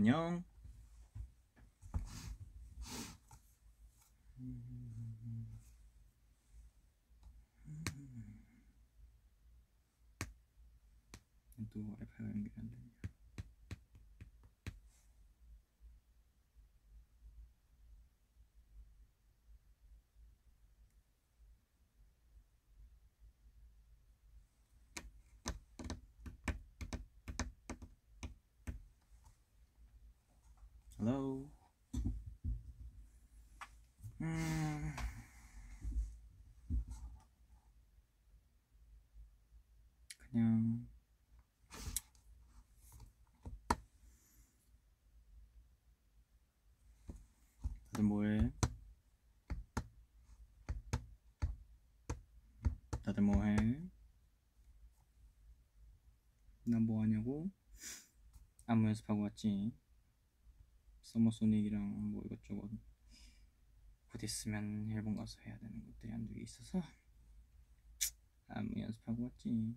안녕. 또 와이파이가 연결이 안 되냐. Hello. 그냥 다들 뭐해? 다들 뭐해? 나 뭐하냐고? 안무 연습하고 왔지. 서머소닉이랑 뭐 이것저것 곧 있으면 일본 가서 해야 되는 것들이 한두 개 있어서 안무 연습하고 왔지.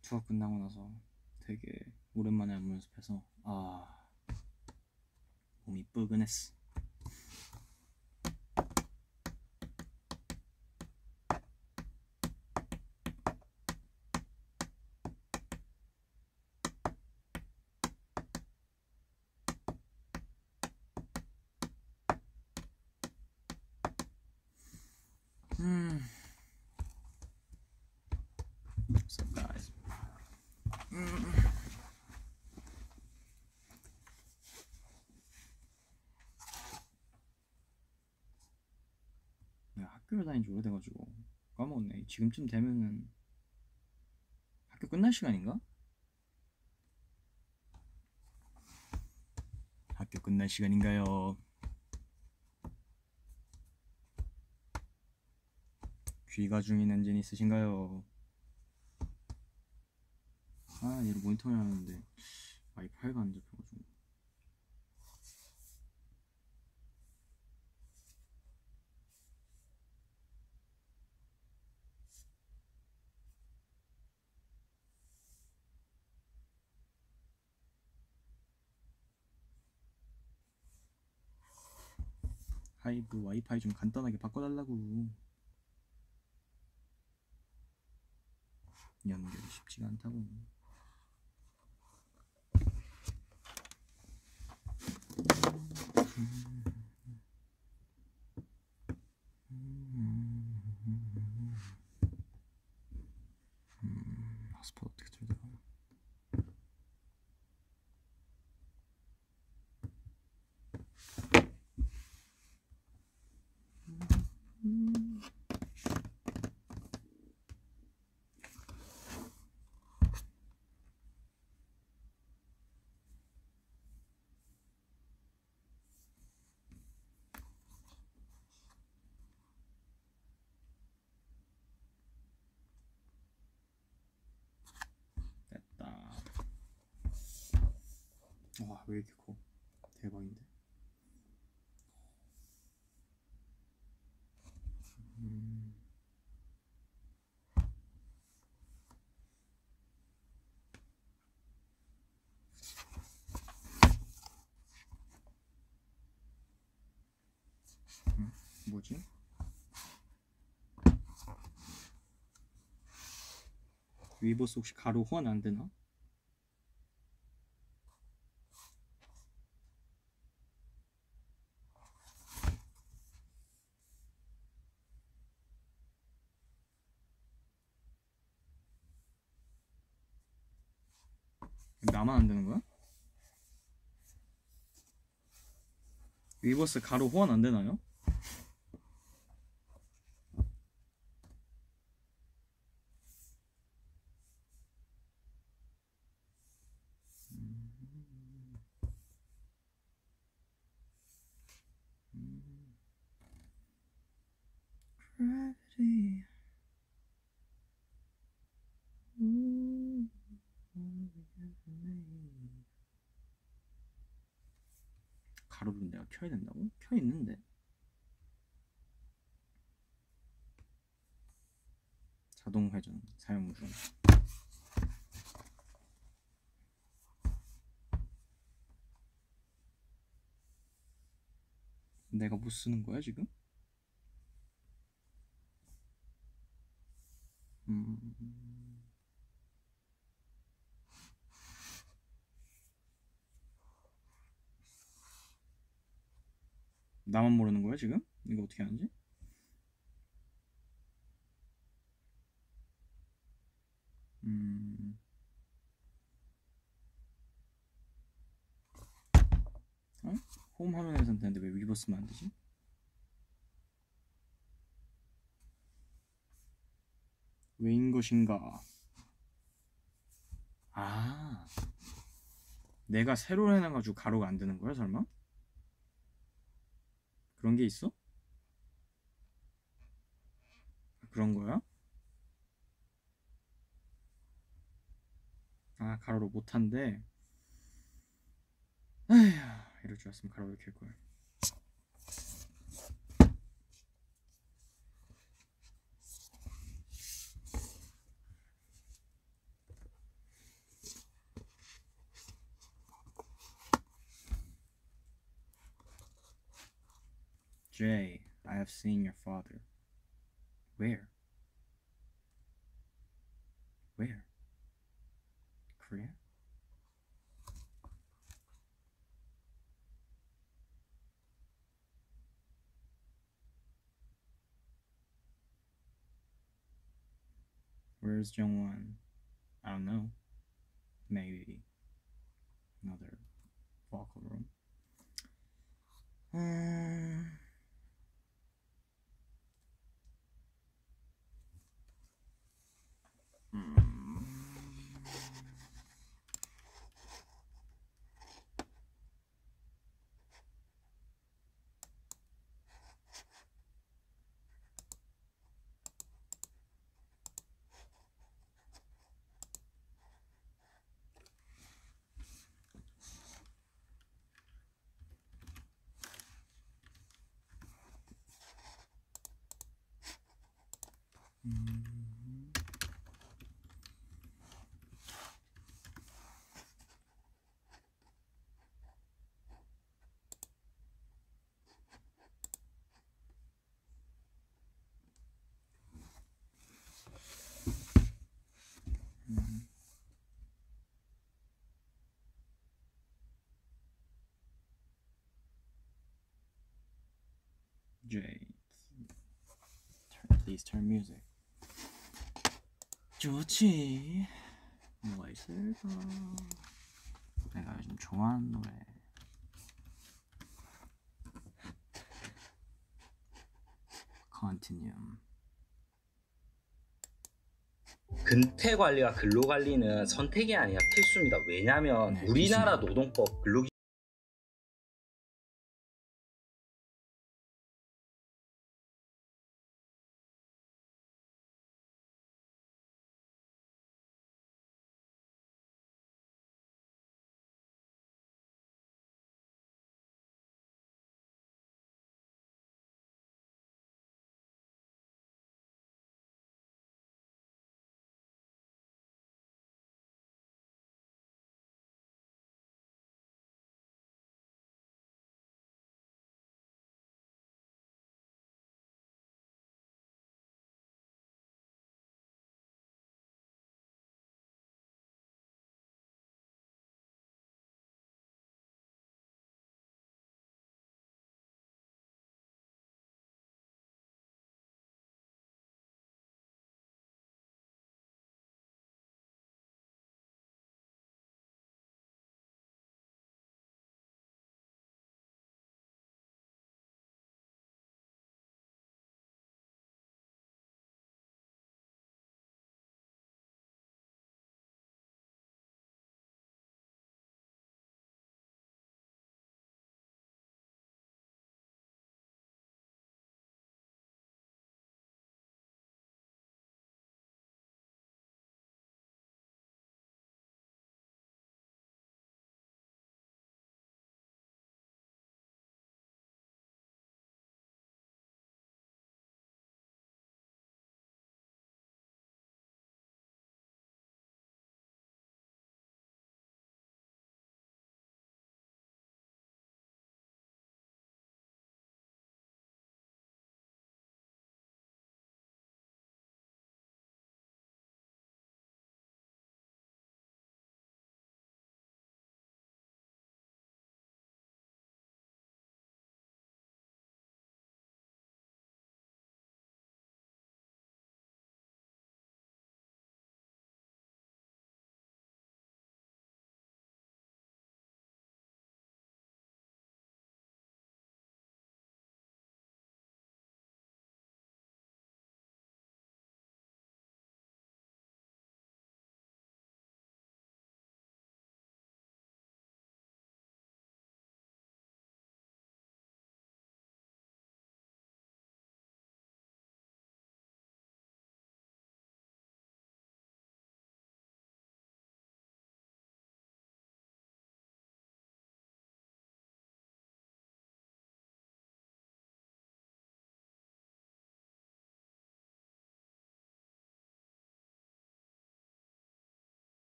수업 끝나고 나서 되게 오랜만에 안무 연습해서 아 몸이 뻐근했어. What's up, guys? 야, 학교를 다닌 지 오래돼가지고 까먹었네. 지금쯤 되면은 학교 끝날 시간인가? 학교 끝날 시간인가요? 귀가 중인 엔진 있으신가요? 아, 얘를 모니터링 하는데 와이파이가 안 잡혀가지고. 하이브 와이파이 좀 간단하게 바꿔달라고. 연결이 쉽지가 않다고. 하스팟 어떻게 들더라? 와, 왜 이렇게 커? 대박인데. 뭐지? 위버스 혹시 가로 호환 안 되나? 나만 안 되는 거야? 위버스 가로 호환 안 되나요? 가로를 내가 켜야 된다고? 켜 있는데 자동 회전 사용 중. 내가 못 쓰는 거야 지금? 나만 모르는 거야 지금? 이거 어떻게 하는지? 어? 홈 화면에서는 되는데 왜 위버스만 안 되지? 왜인 것인가? 아, 내가 세로 해놔가지고 가로가 안 되는 거야 설마? 그런 게 있어? 그런 거야? 아, 가로로 못한데. 아휴, 이럴 줄 알았으면 가로로 켤 거야. Jay, I have seen your father. Where? Where? Korea? Where's Jungwon? I don't know. Maybe another vocal room. Jade, please turn music. 좋지. 뭐가 있을까? 내가 요즘 좋아하는 노래. Continuum. 근태 관리와 근로 관리는 선택이 아니라 필수입니다. 왜냐하면 네, 우리나라 필수입니다. 노동법 근로기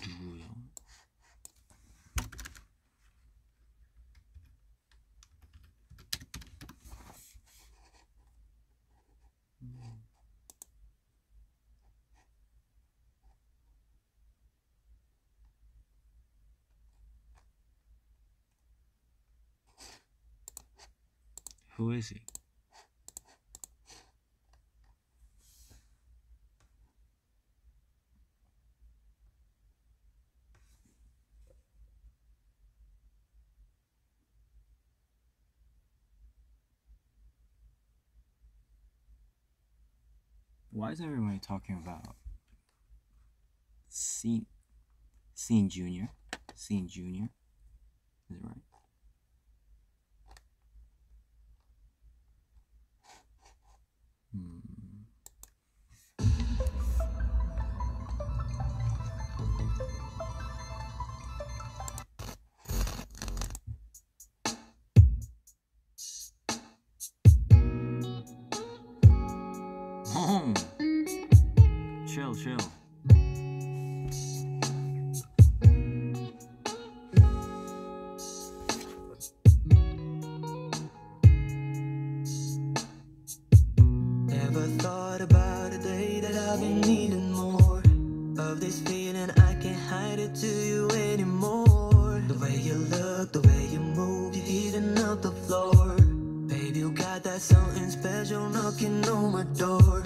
누구예요? Who is he? Why is everybody talking about Shin Jr.? Shin Jr. Is it right? Chill. Never thought about a day that I've been needing more of this feeling. I can't hide it to you anymore. The way you look, the way you move, you're heating up the floor. Baby, you got that something special knocking on my door.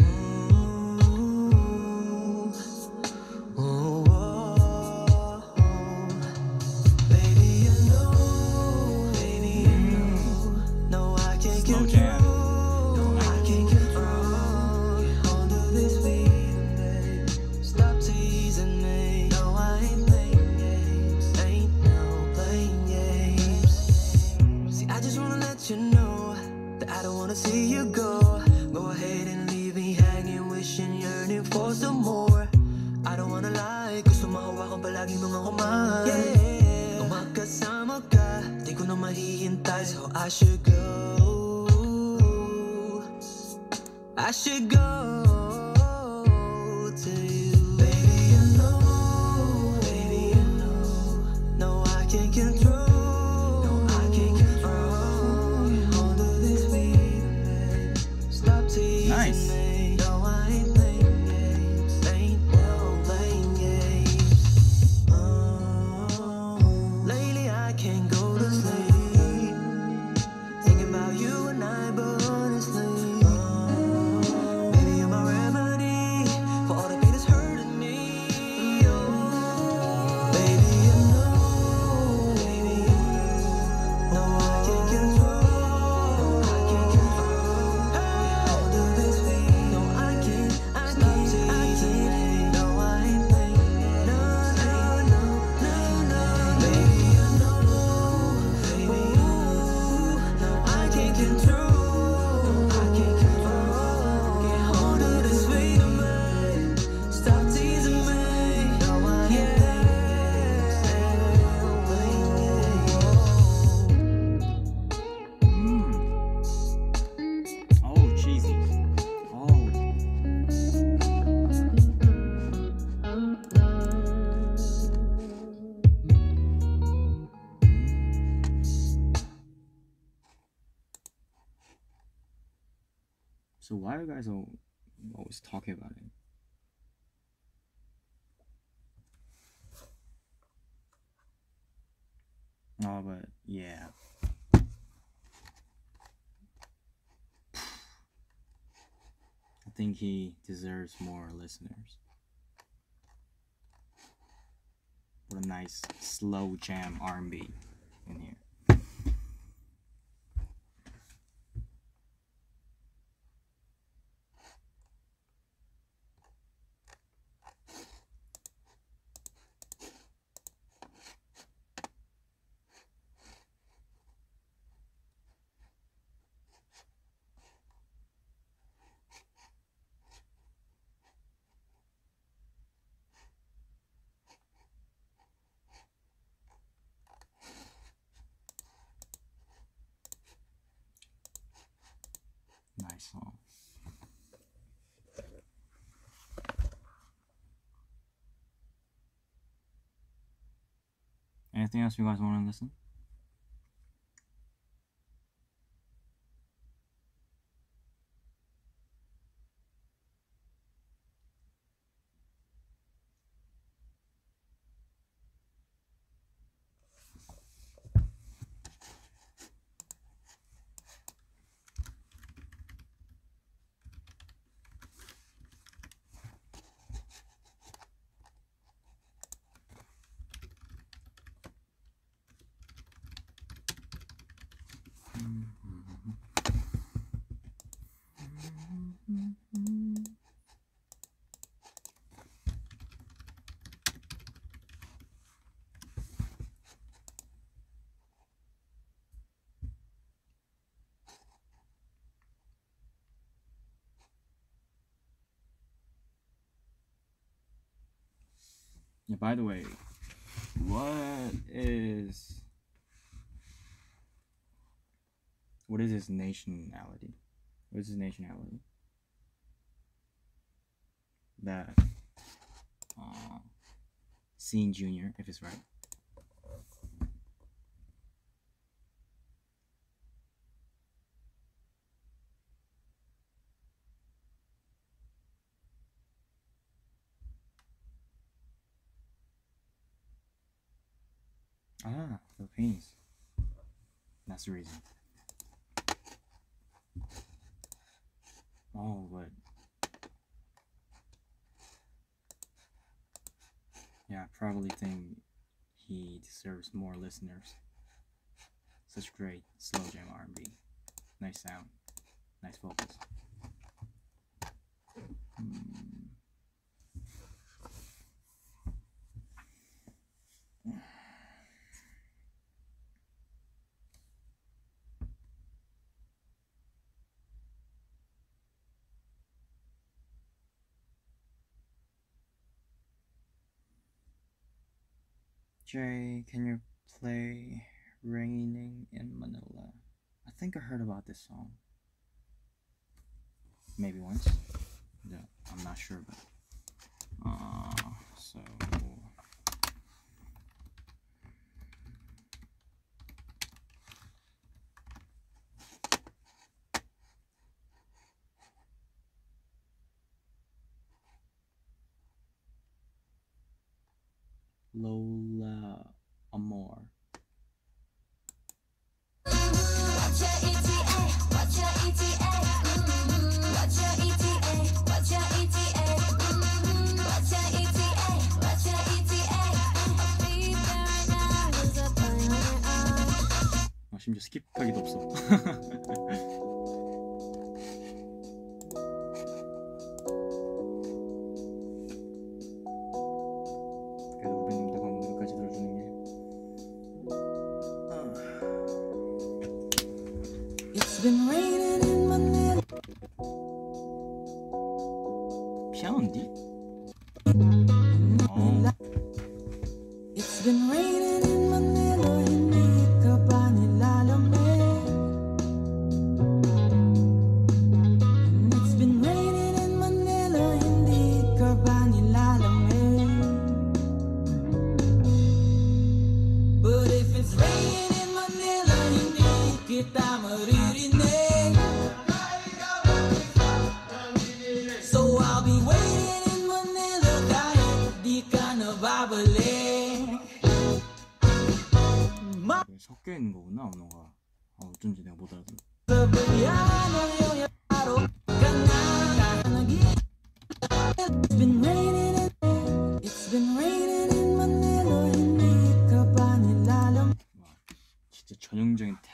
So why are you guys always talking about it? Oh, but yeah. I think he deserves more listeners. What a nice slow jam R&B in here. Anything else you guys want to listen? Yeah, by the way, what is his nationality? What is his nationality? That Shin Jr., if it's right. Ah, Philippines. That's the reason. Oh, but yeah, I probably think he deserves more listeners. Such great slow jam R&B. Nice sound. Nice vocals. Jay, can you play Raining in Manila? I think I heard about this song. Maybe once. No, I'm not sure, but so Lola Amor. What's your ETA? What's your ETA? What's your ETA? What's your ETA? What's your ETA? What's your ETA? I'll be there right now. There's a plan on your own. 아, 심지어 스킵하기도 없어.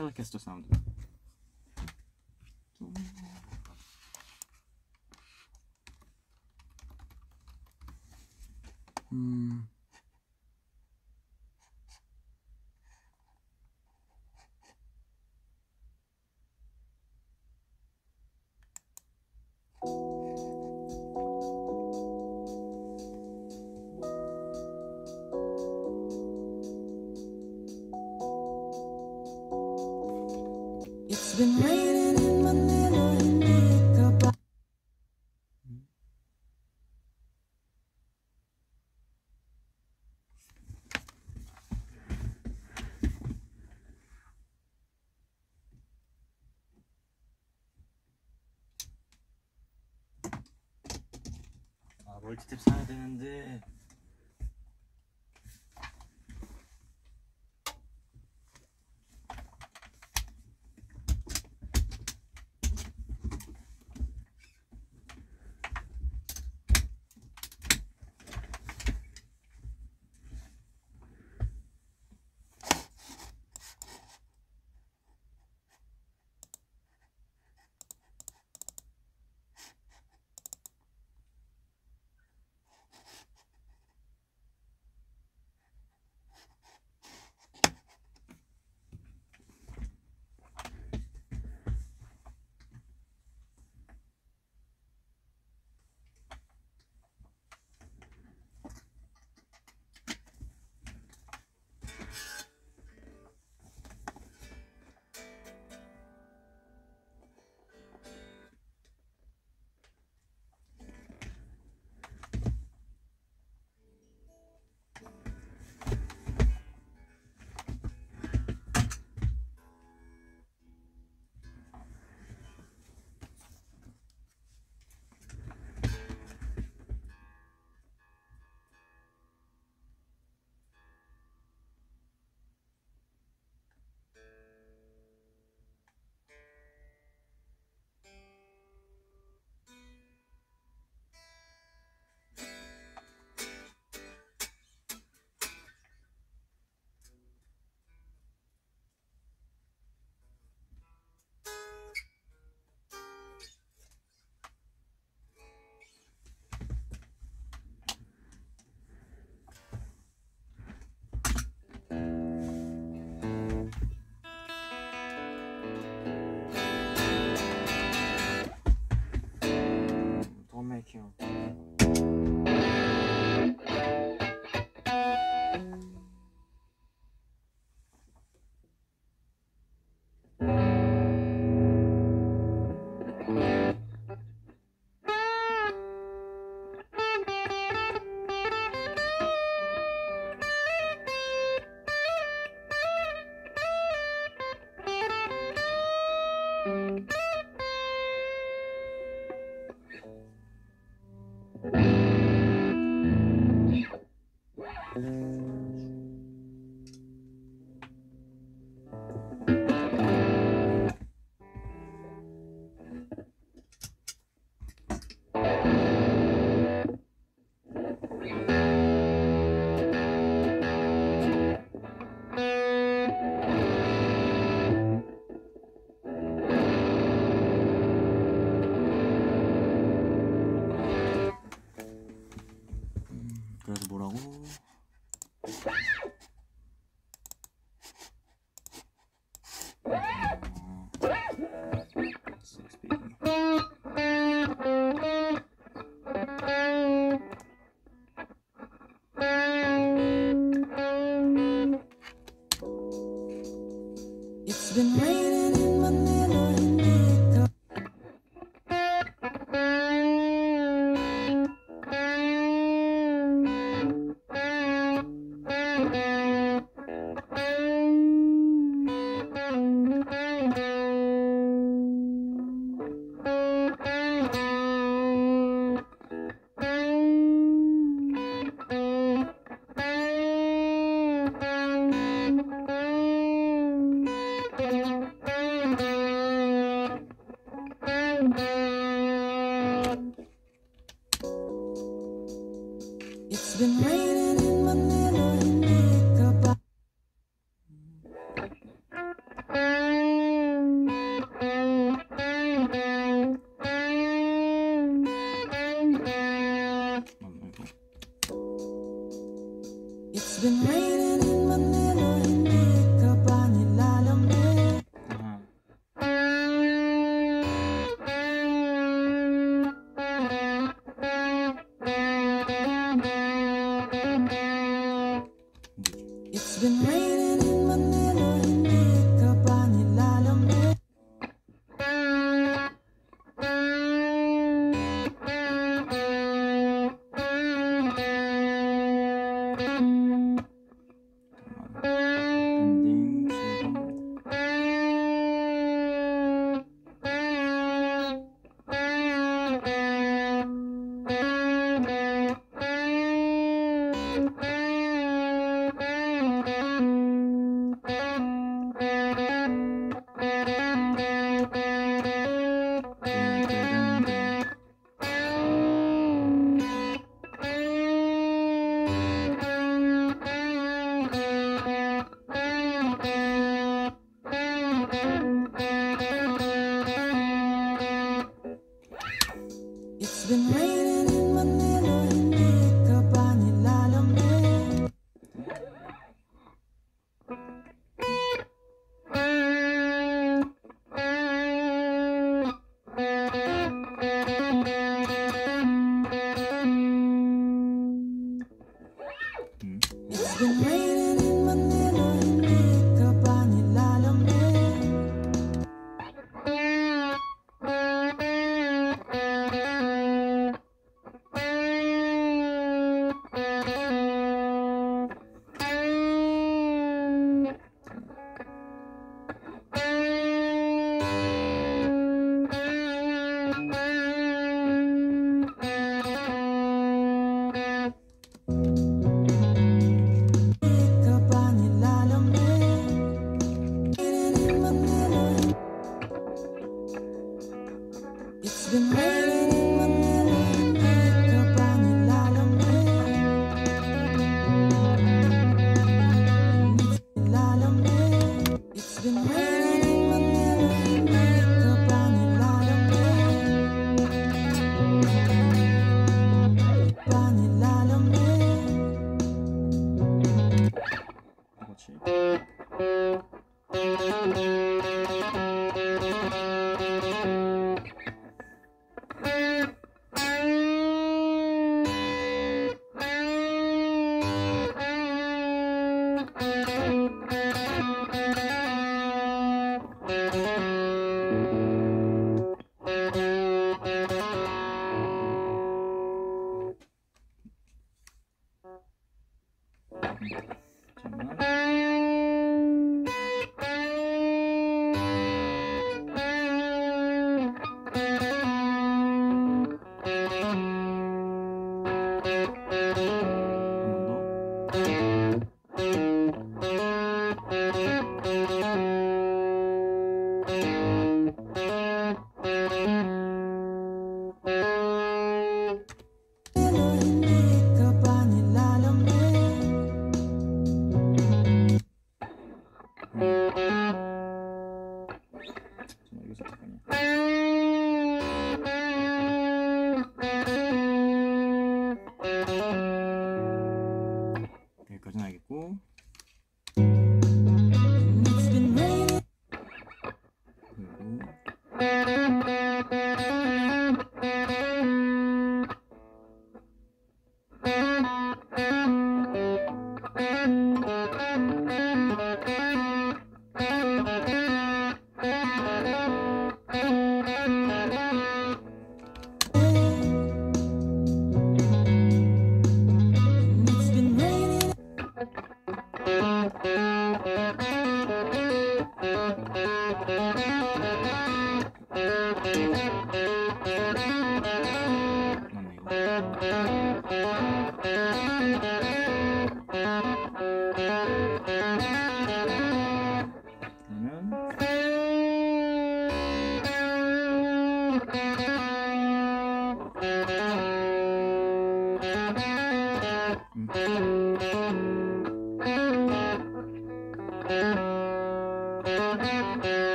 텔레캐스터 사운드. 멀티탭 사야 되는데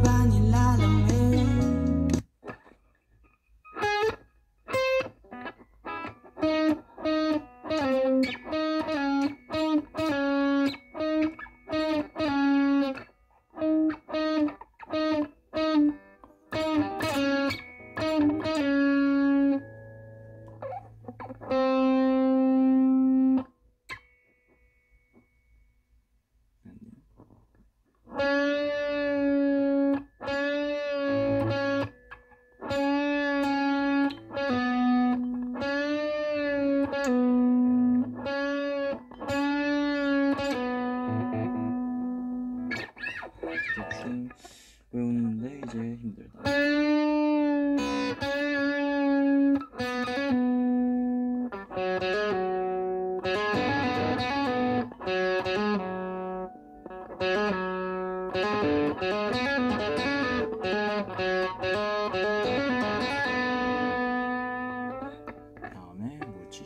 Vanilla. 배우는데 이제 힘들다. 다음에 뭐지?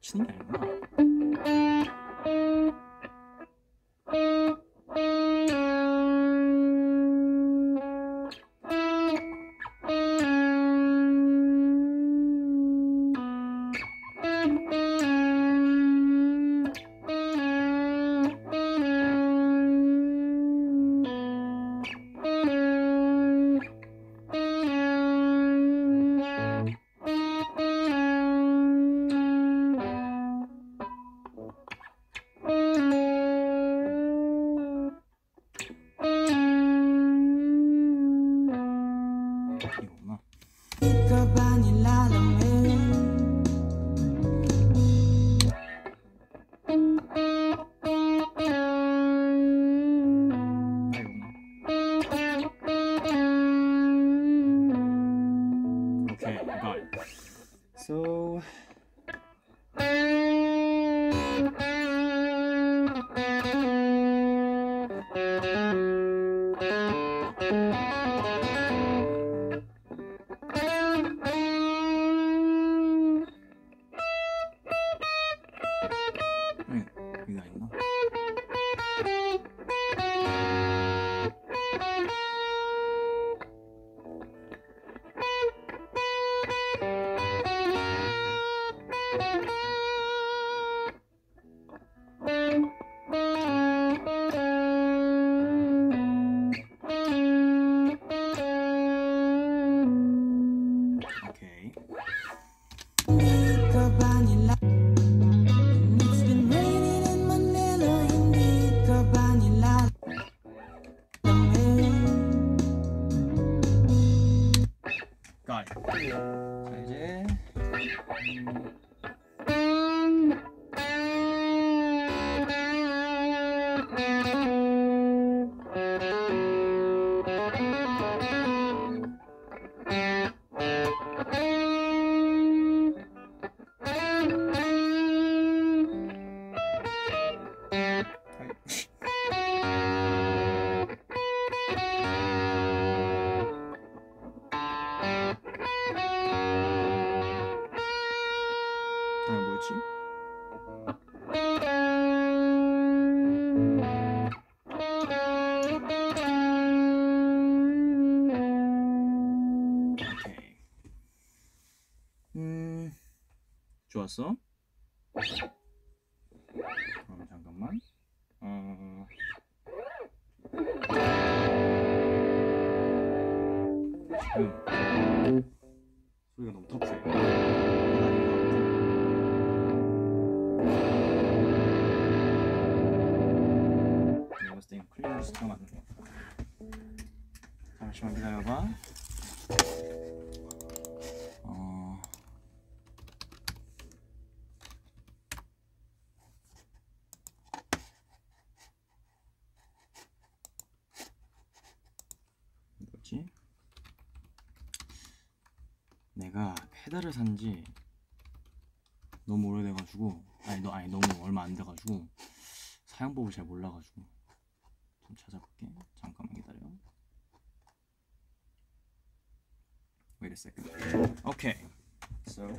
치는 게 아니구나. So 좋았어? 그럼 잠깐만. 지금 소리가 너무 터프해. 내가 봤을 땐 클리어를 시켜야 맞는데. 잠시만 기다려봐. 내가 페달을 산지 너무 오래돼가지고 너무 얼마 안 돼가지고 사용법을 잘 몰라가지고 좀 찾아볼게. 잠깐만 기다려. Wait a second. Okay. So.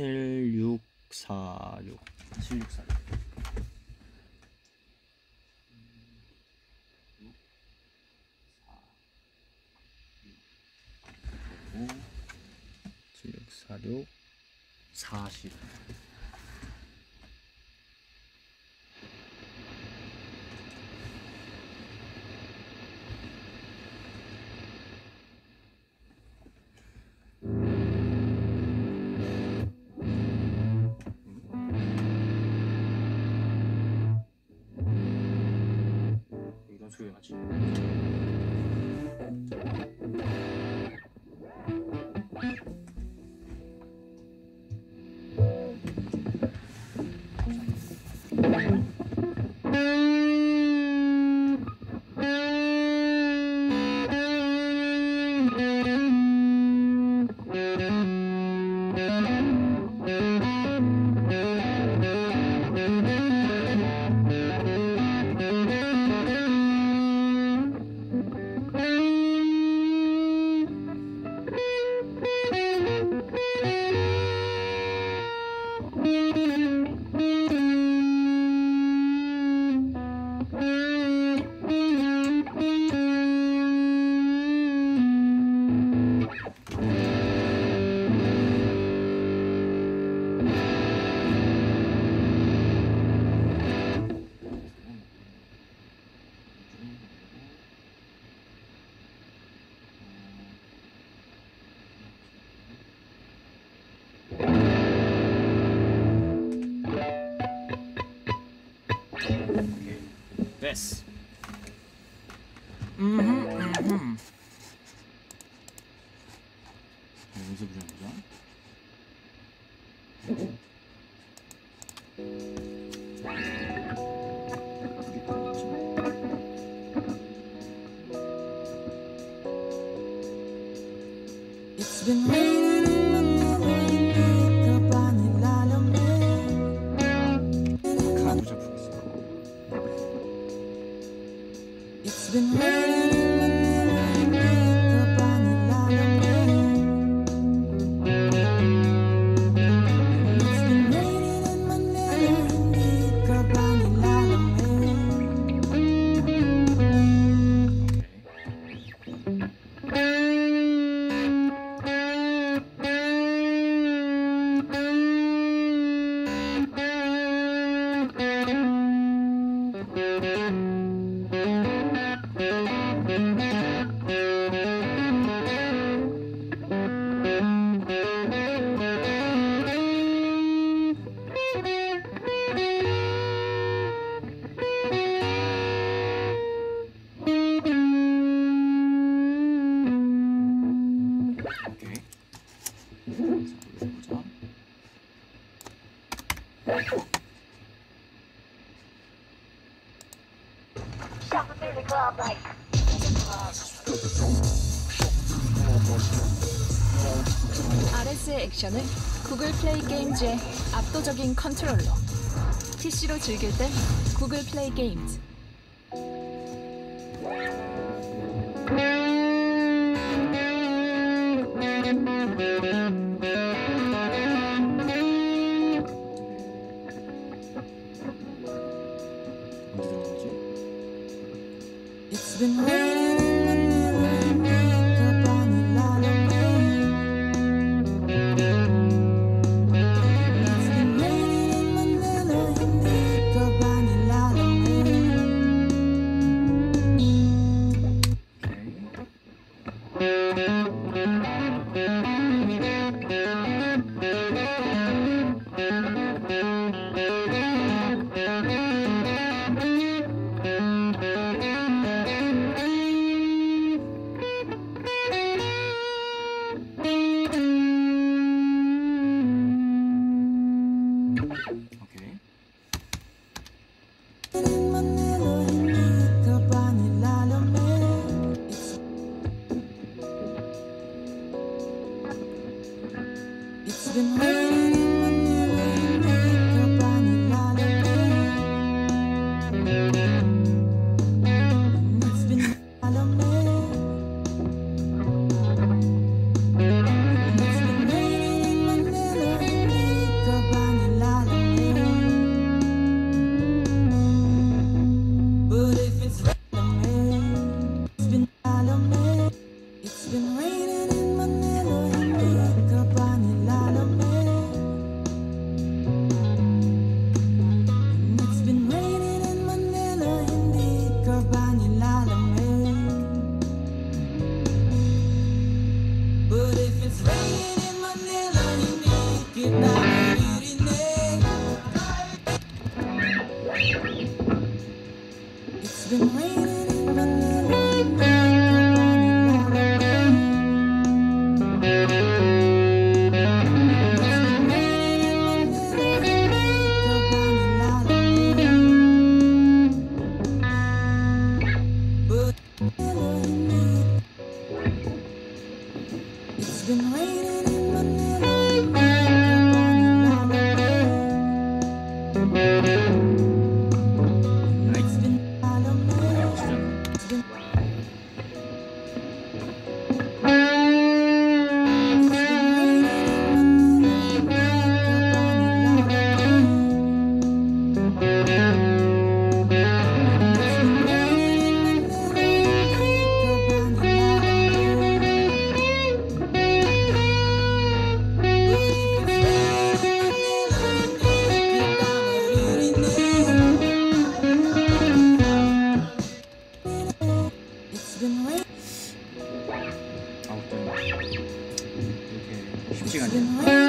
7646. 7646. 요 40. 이런 소리 나지? Yes. 여기서 부르는 거죠? RS의 액션은 구글 플레이 게임즈의 압도적인 컨트롤러. PC로 즐길 땐 구글 플레이 게임즈. 시간이에요.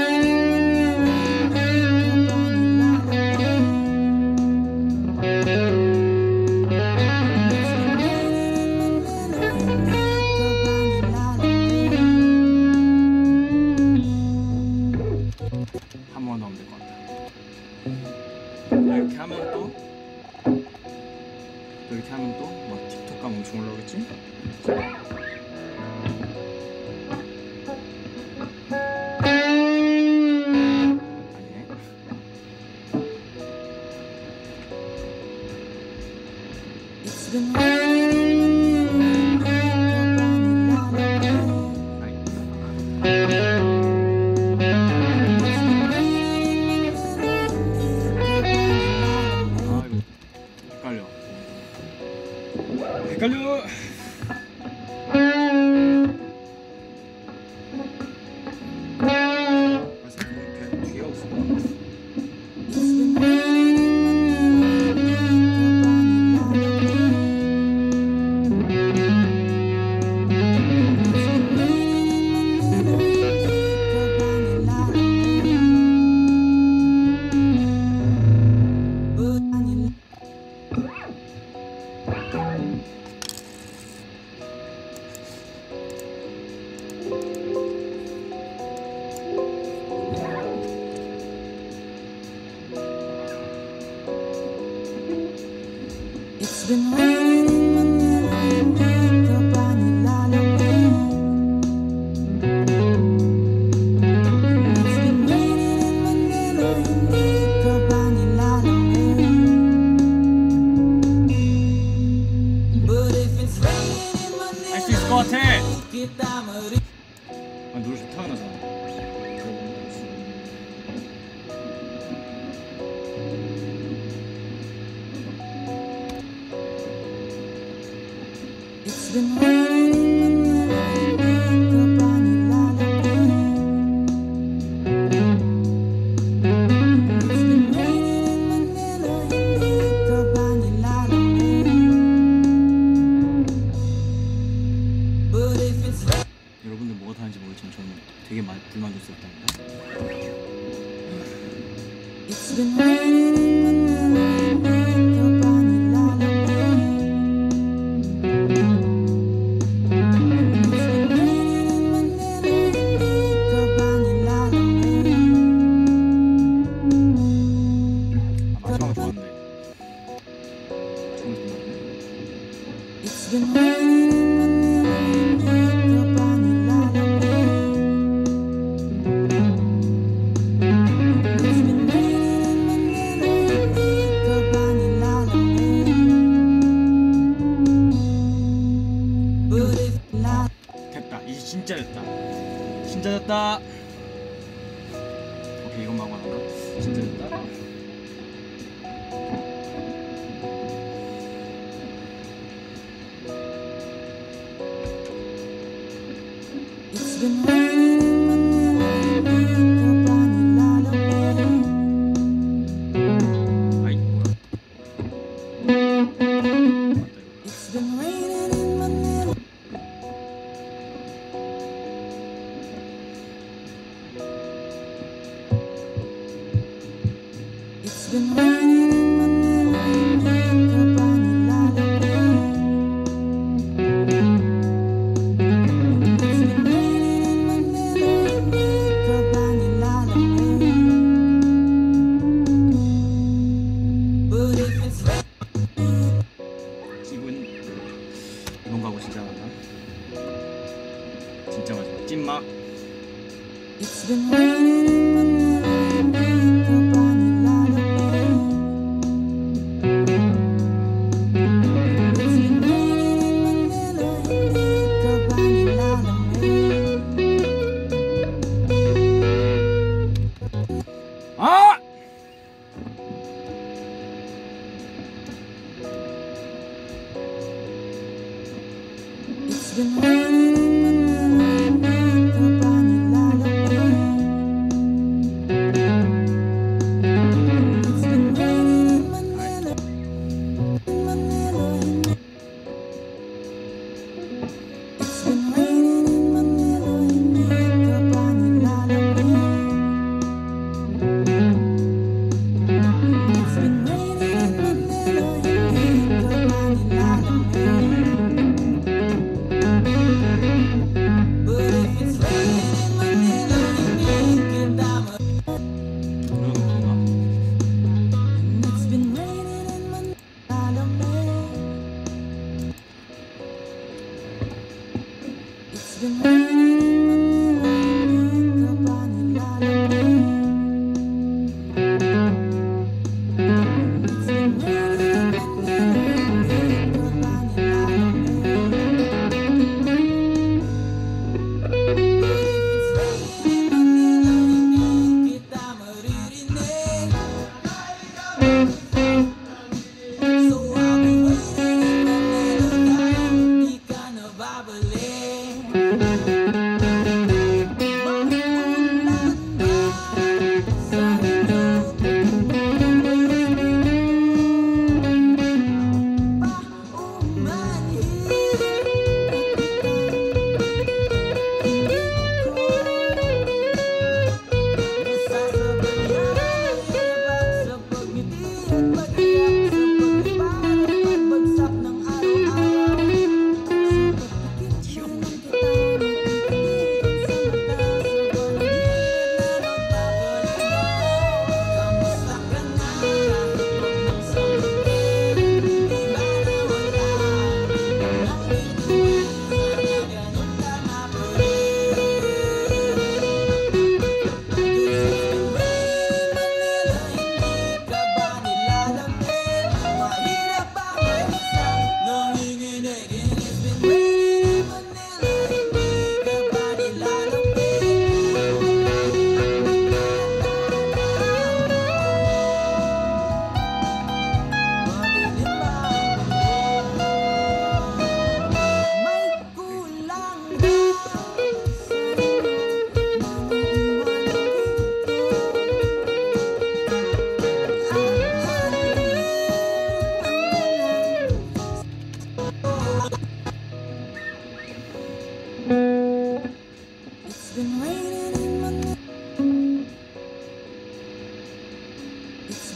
와,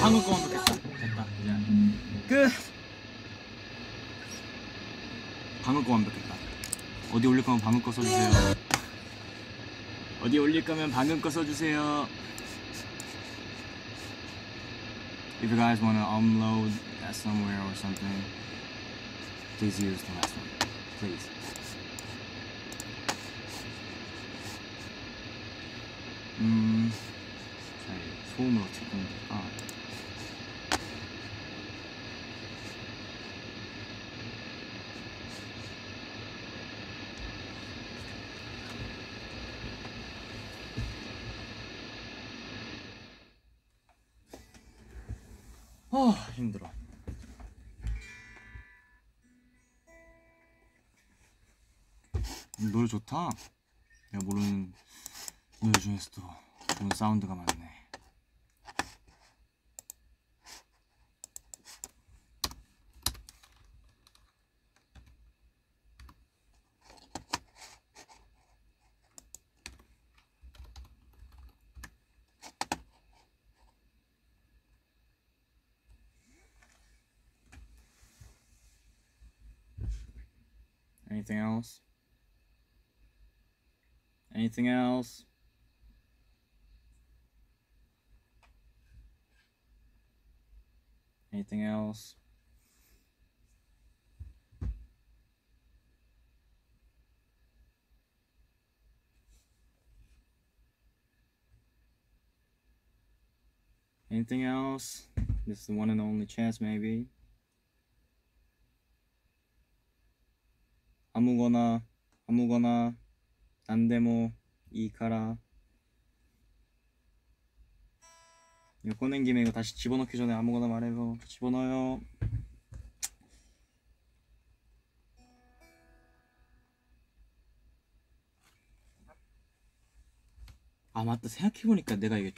방금 거만 됐다. 됐다. 끝. 방금 거만 됐다. 어디 올릴 거면 방금 거 써주세요. 어디 올릴 거면 방금 거 써주세요. If you guys wanna upload that somewhere or something, please use the last one. Please. 소음을 어떻게 끄면 될까? 아, 힘들어. 노래 좋다. 내가 모르는 노래 중에서도 좋은 사운드가 많네. Anything else? Anything else? Anything else? Anything else? This is the one and only chance, maybe. 아무거나 난데모 이카라. 이거 꺼낸 김에 이거 다시 집어넣기 전에 아무거나 말해서 집어넣어요. 아 맞다, 생각해보니까 내가 이게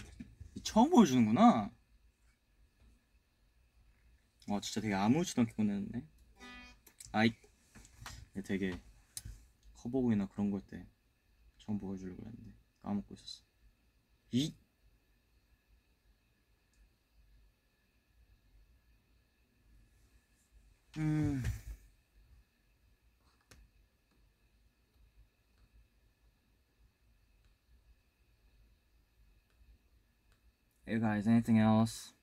처음 보여주는구나. 와 진짜 되게 아무렇지도 않게 꺼내는데. 아이 되게 커버곡이나 그런 걸 때 처음 보여주려고 했는데 까먹고 있었어. 이? Hey guys, anything else?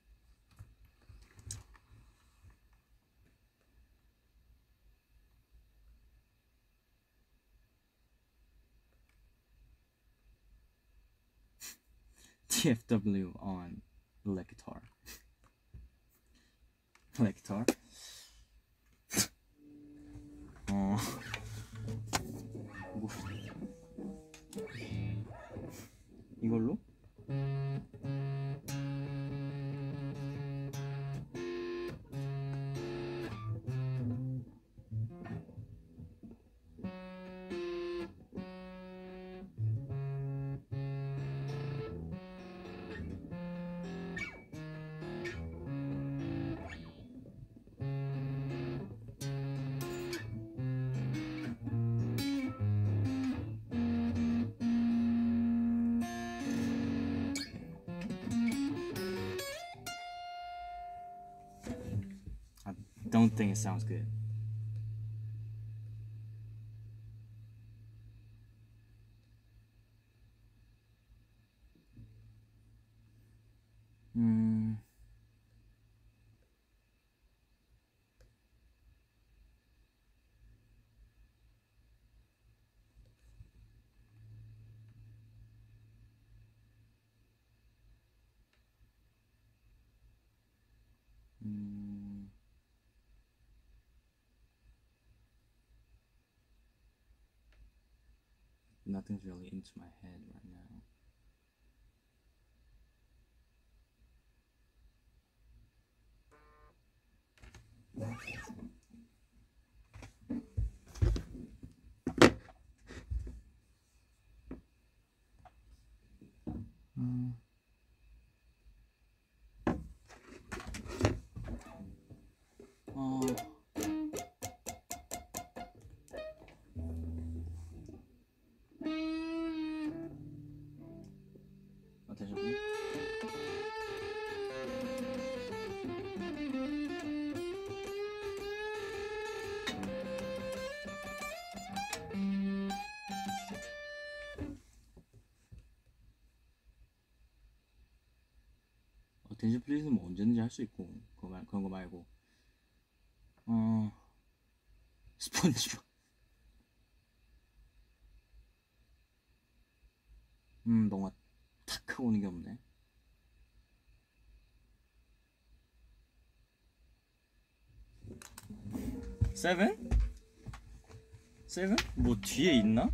TFW on electric guitar. Electric guitar. 어. 이걸로? Don't think it sounds good. Nothing's really into my head right now. 되죠. 어텐션 플레이스는 뭐 언제든지 할 수 있고 그런 거 말고 스펀지밥. 뭔가 탁 하고 오는 게 없네. 세븐? 세븐? 뭐 뒤에 있나?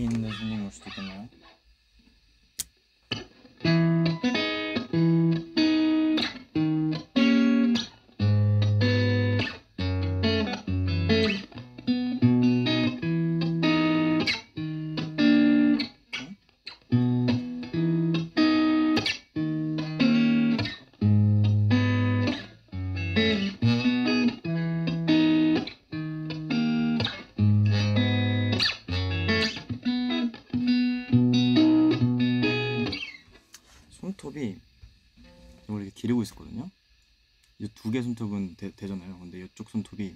여기 있는 손님이 올 수도 있겠네요. 손톱이 원래 이렇게 기르고 있었거든요. 이 두 개 손톱은 되잖아요. 근데 이쪽 손톱이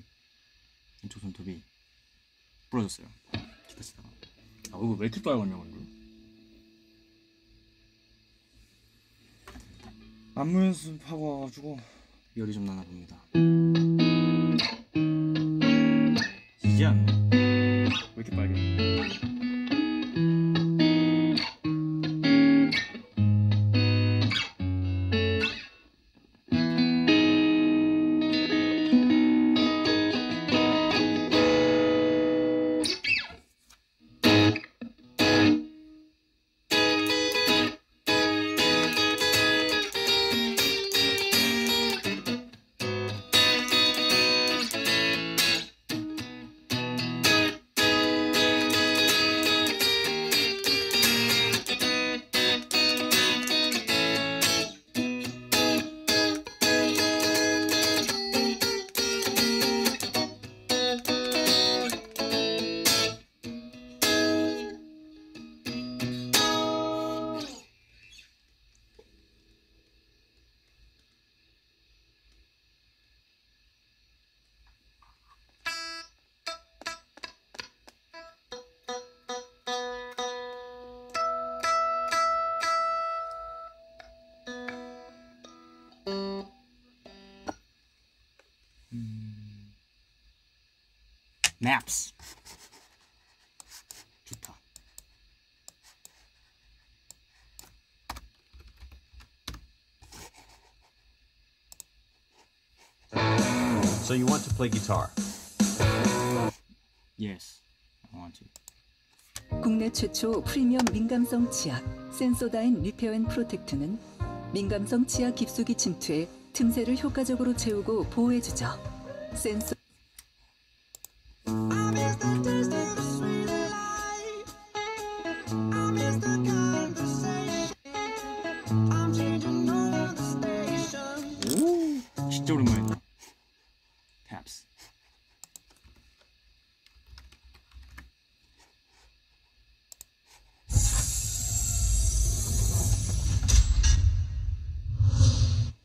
부러졌어요. 기다리다가. 아, 얼굴 왜 이렇게 빨갛냐 얼굴. 안무 연습하고 와가지고 열이 좀 나나 봅니다. 이게 안 나. 왜 이렇게 빨개? Naps. 좋다. So you want to play guitar? Yes, I want to. 국내 최초 프리미엄 민감성 치약 센소다인 리페어 앤 프로텍트는 민감성 치약 깊숙이 침투해 틈새를 효과적으로 채우고 보호해주죠. 센소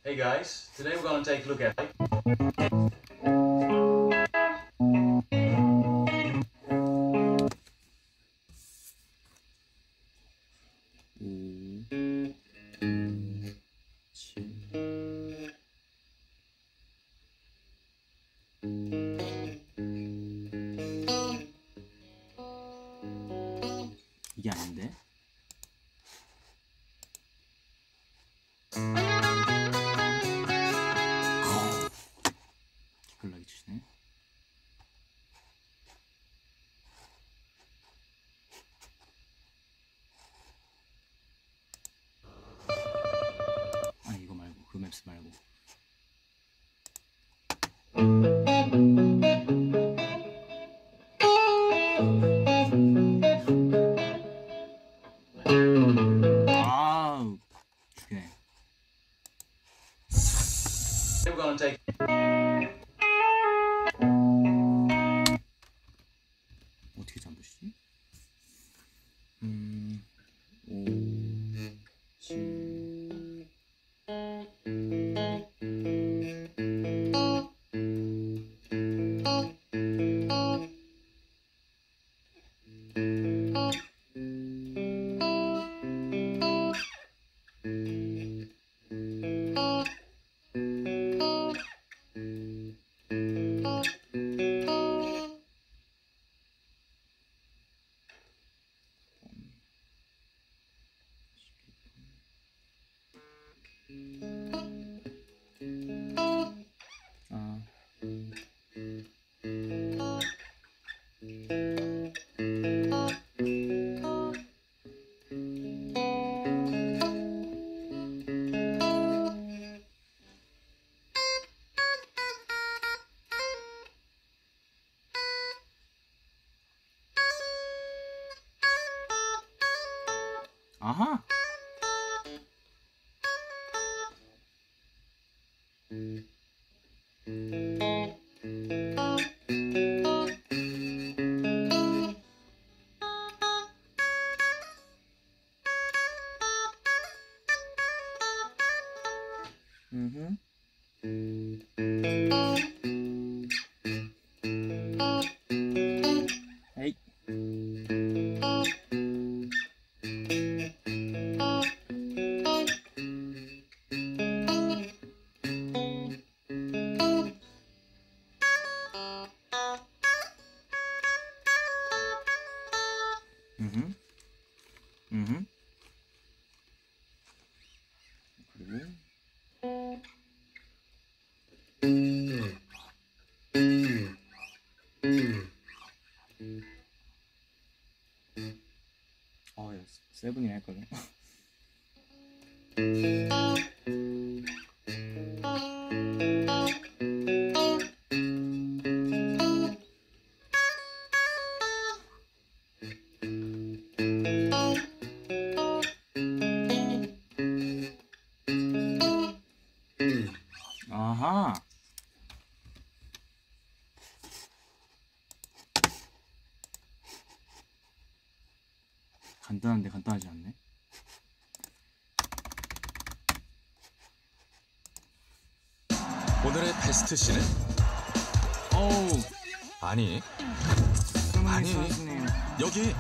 Hey guys, today we're going to take a look at 이게 아닌데? 맵스 말고 아우 죽이네. 어떻게 잠드시지? Aha. 세븐이나 했거든. 아하. 간단한데 간단하지 않네. 오늘의 베스트 씨는 어우 아니 여기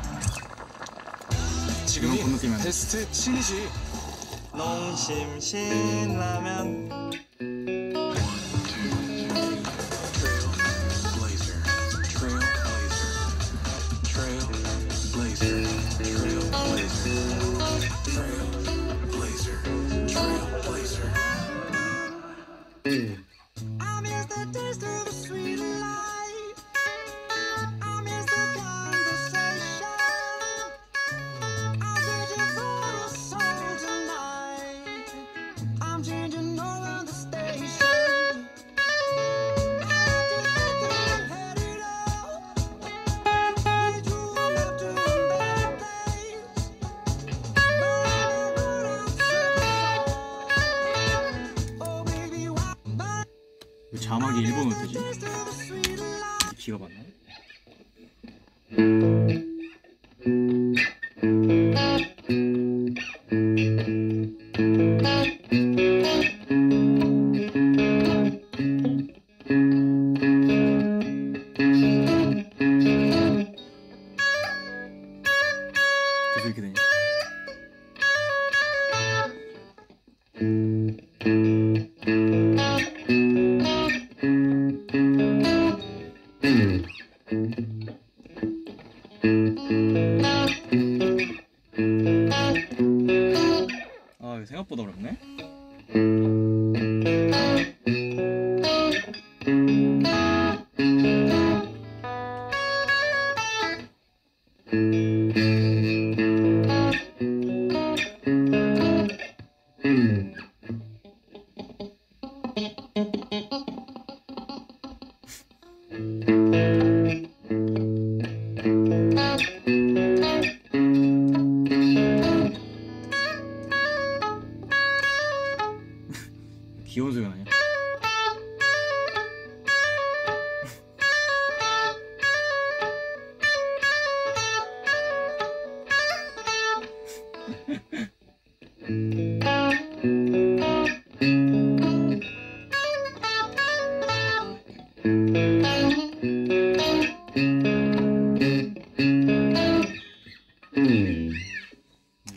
지금이 베스트 신이지. 농심 신라면. 자막이 일본어 뜨지? 기가 맞나? 계속 이렇게 되냐? 생각보다 어렵네. 귀여운 소리가 나냐?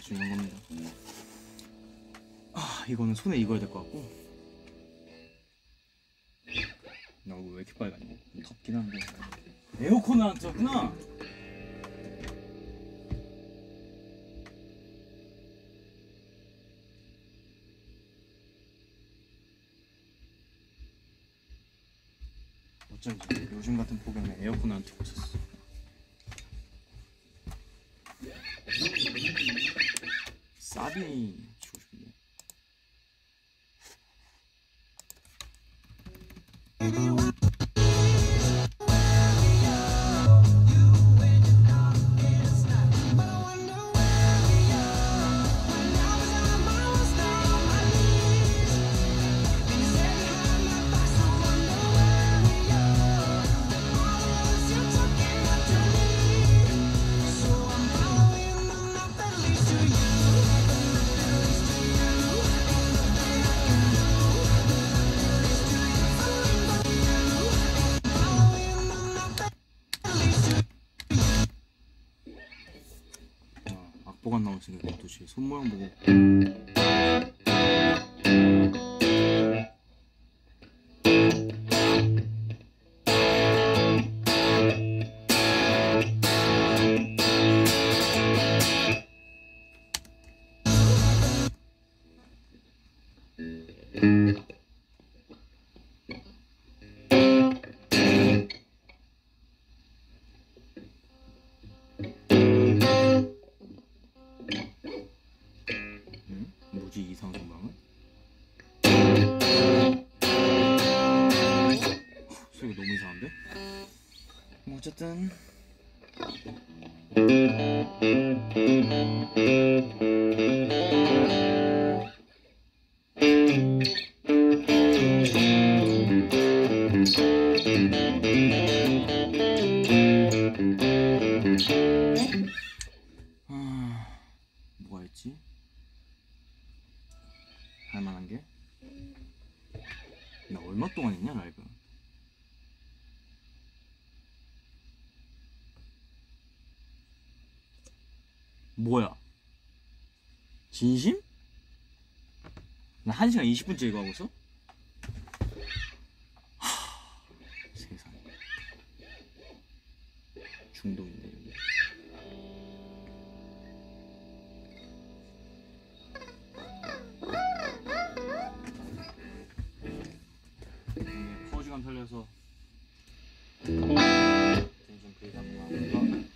중요한 겁니다. 아, 이거는 손에 익어야 될 것 같고. 나 얼굴 왜 이렇게 빨갛냐? 덥긴 한데. 에어컨을 안 틀었구나. 어쩐지 요즘 같은 폭염에 에어컨을 안 틀고 있었어. 사비 주고 싶네. 모양 생각해보듯이 손 모양 보고 이상 전망은? 소리가 너무 이상한데? 어쨌든 뭐가 있지? 할만한 게? 나 얼마 동안 했냐 라이브? 뭐야? 진심? 나 1시간 20분째 이거 하고 있어? 세상에 중독인데 이게. 시간 살려서 좀 그리다 보면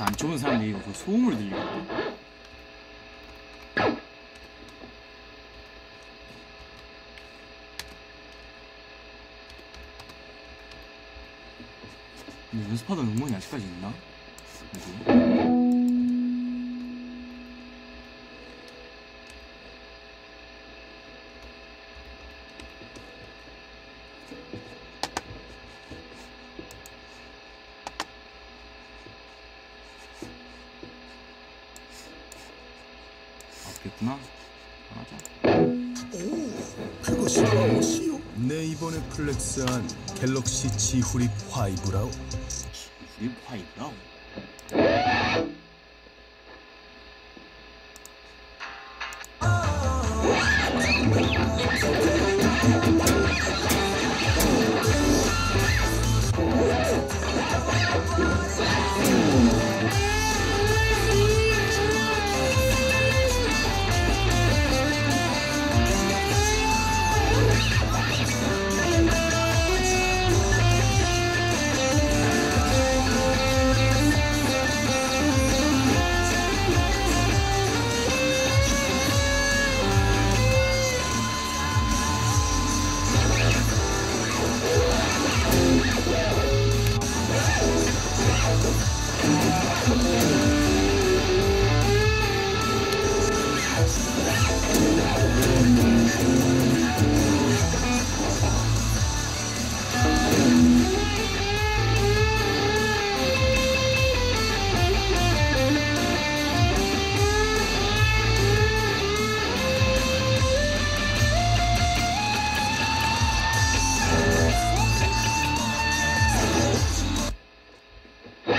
안 좋은 사람들이 이거 소음을 들리거든. 근데 연습하던 음원이 아직까지 있나? 여기. 됐구나. 맞아. 오, 그것이 무엇이요? 내 이번에 플렉스한 갤럭시 G 후립 5라오. G 후립 5라오.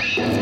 소리가 왜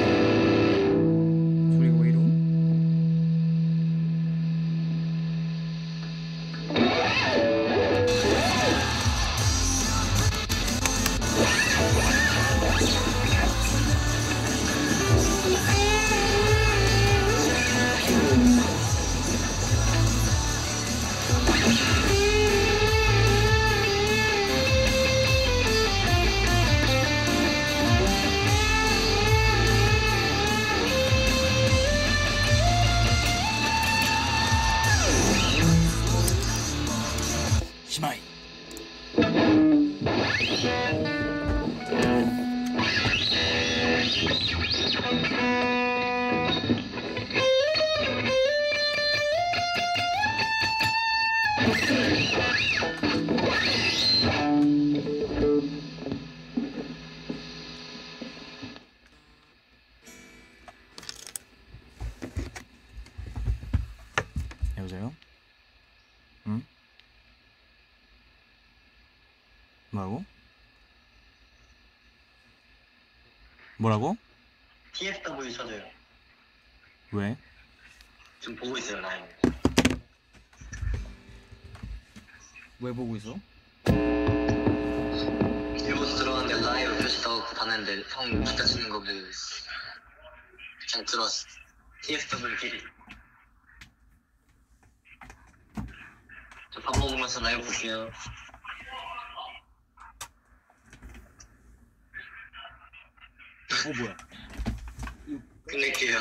이러? 여보세요? 응? 뭐라고? TFW 쳐줘요. 왜? 지금 보고 있어요, 라임. 왜 보고 있어? 일본서 들어왔는데 라이브 표시다고 봤는데 형 기타 치는 거 보고 그냥 들어왔어. TFW끼리 저 밥 먹으면서 라이브 볼게요. 뭐야? 끝낼게요.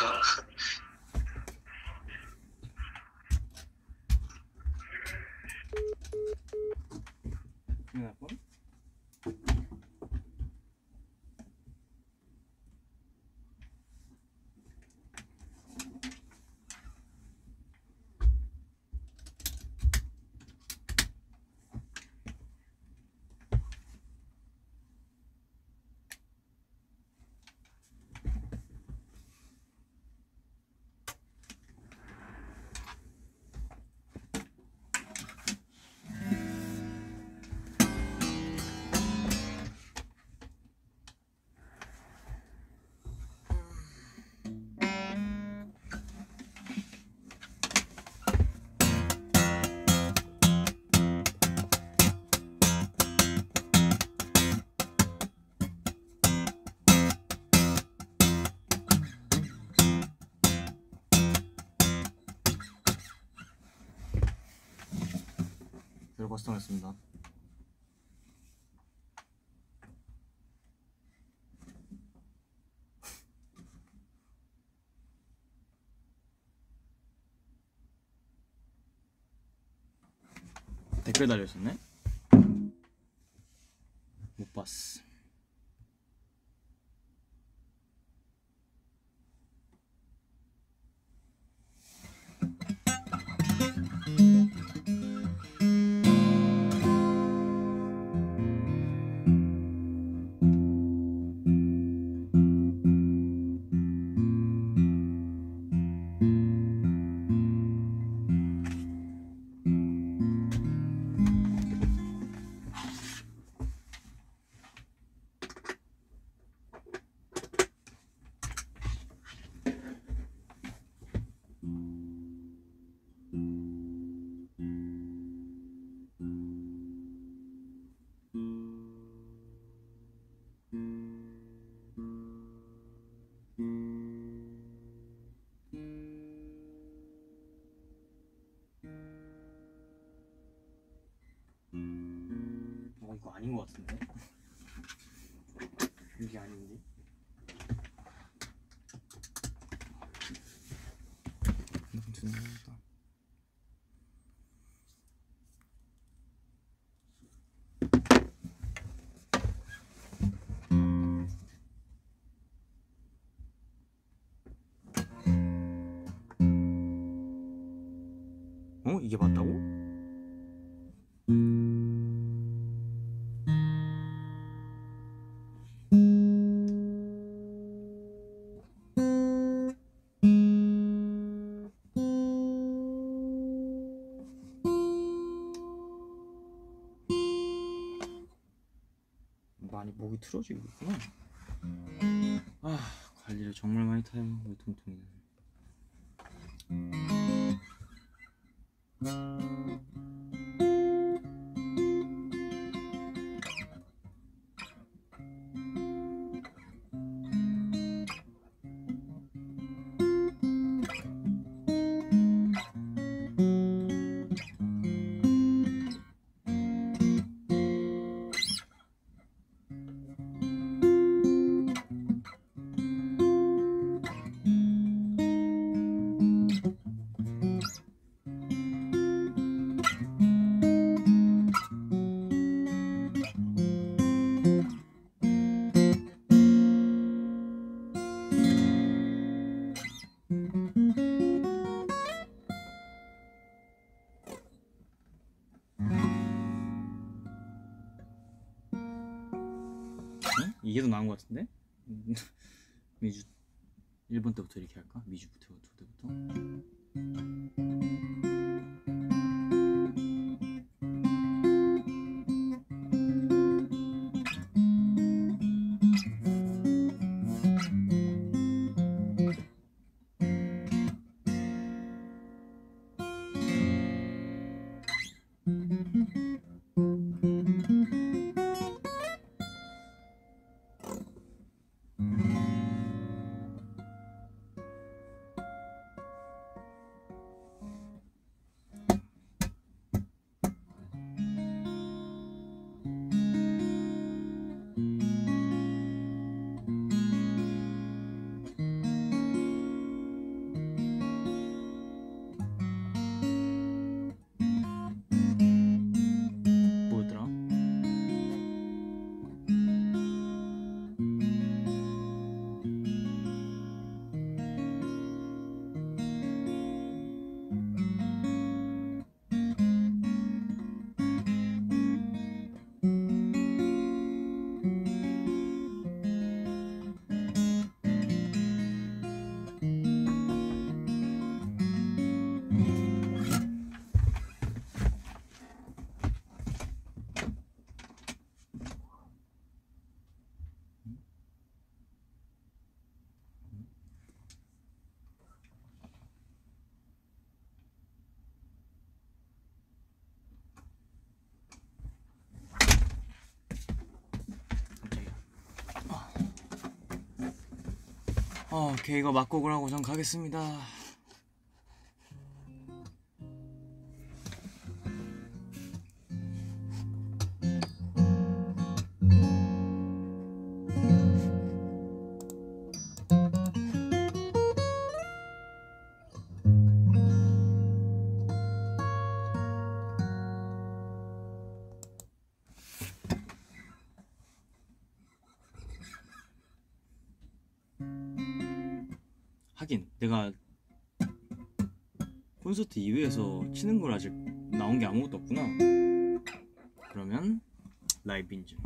커스텀했습니다. 댓글 달려있었네? 못 봤어. 이거 아닌 것 같은데? 이게 아닌데? 어? 이게 맞다고? 목이 틀어지고 있구나. 아, 관리를 정말 많이 타요. 왜 통통이 이게 더 나은 것 같은데? 미주 1번 때부터 이렇게 할까? 미주부터 2때부터? 오케이, 이거 막곡을 하고 전 가겠습니다. 내가 콘서트 이외에서 치는 걸 아직 나온 게 아무것도 없구나. 그러면 라이브 인증.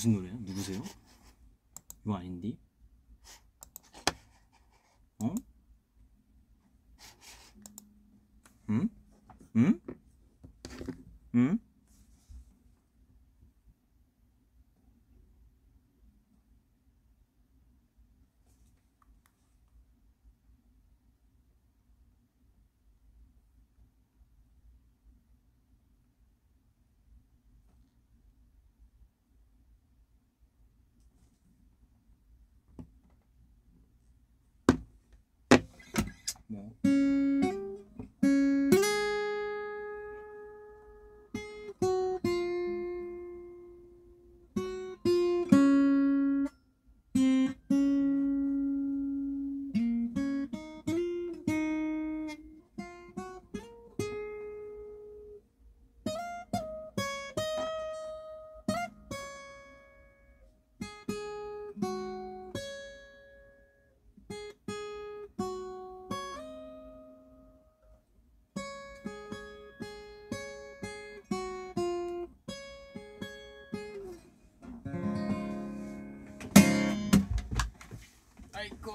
무슨 노래야? 누구세요? 이거 아닌디? 어? 응? 응? 응? 뭐 아이고.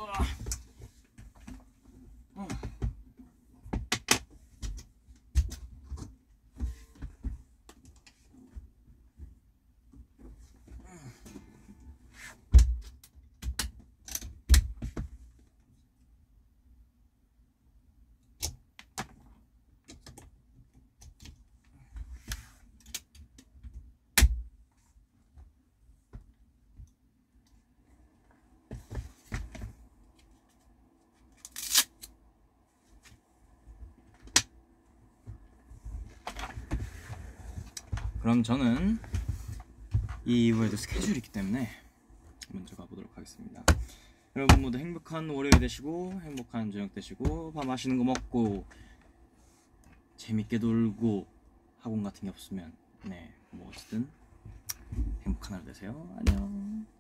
그럼 저는 이 이후에도 스케줄이 있기 때문에 먼저 가보도록 하겠습니다. 여러분 모두 행복한 월요일 되시고, 행복한 저녁 되시고, 밥 맛있는 거 먹고, 재밌게 놀고, 학원 같은 게 없으면 네, 뭐 어쨌든 행복한 하루 되세요. 안녕.